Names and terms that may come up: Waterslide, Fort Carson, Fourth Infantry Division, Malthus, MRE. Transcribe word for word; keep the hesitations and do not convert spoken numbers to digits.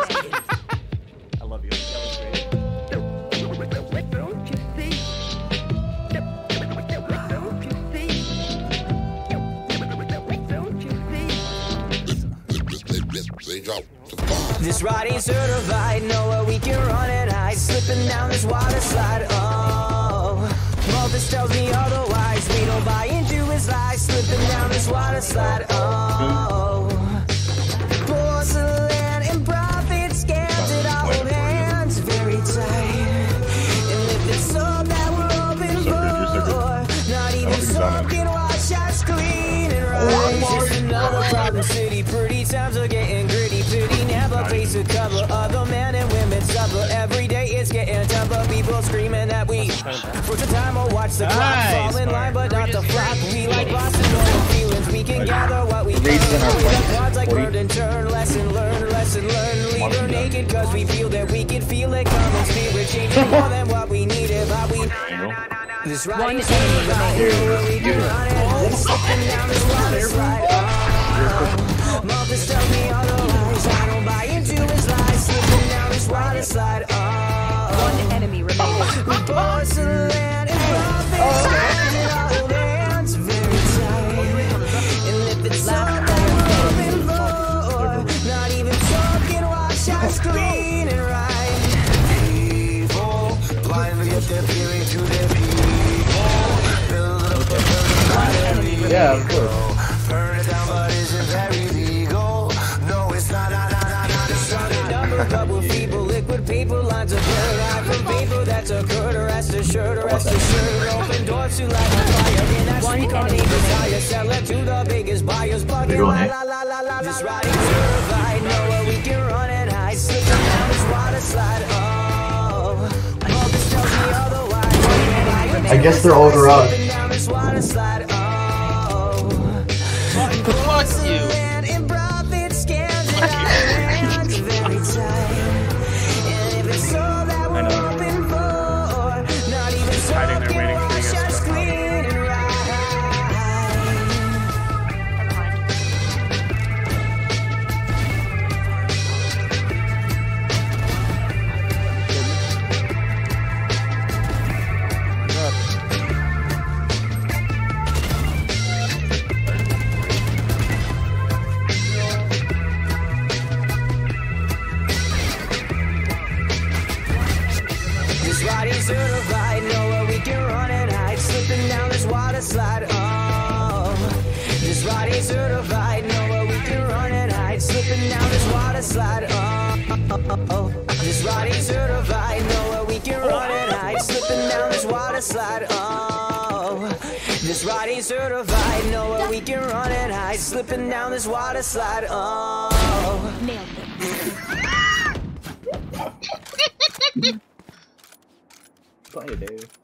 I love you. That was great. This ride ain't certified, nowhere we can run at high. Slipping down this water slide, oh. Malthus tells me otherwise, we don't buy into his lies. Slipping down this water slide, oh. Porcelain and profit scams at our old hands, very tight. And if it's all that we're open for, not even someone can wash us clean and right. Another problem city, pretty times are getting gritty, pretty never face a cover. Other men and women suffer every day. It's getting tougher. People screaming at we for the time or watch the clock fall in line, but not the flop. We like bosses, no feelings. We can gather what we got. Like learn and turn, lesson learn, lesson learn. Leave her naked, cause we feel that we can feel it. Common spirit changing more than what we needed. But we. This ride is Malthus tells me all the lies, I don't buy into his lies. Slipping down this water slide, oh. One enemy remaining. We porcelain and profits scams at our old hands, very tight. And if it's all that we're hoping for, not even talking, wash us clean and right. Evil, blindly appealing to their people. Yeah, of course. Couple people, liquid people, lines of blurred out from people that's occurred. Arrest assured, arrest assured. Open doors to light on fire. And I speak on even higher. Sell it to the biggest buyers. Bucket, la la la la la. This ride is certified. Nowhere we can run at high. Slipping down this water slide. Oh, Malthus tells me otherwise. I guess they're older up. Slipping down this water slide. Oh, fuck you. Slide, oh, this ride ain't certified. Nowhere we can run and hide. Slipping down this water slide, oh, oh, oh, oh. This ride ain't certified. Nowhere we can run and hide. Slipping down this water slide, oh, this ride ain't certified. Nowhere we can run and hide. Slipping down this water slide, oh. Nailed it. Play, dude.